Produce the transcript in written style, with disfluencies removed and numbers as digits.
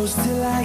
close till I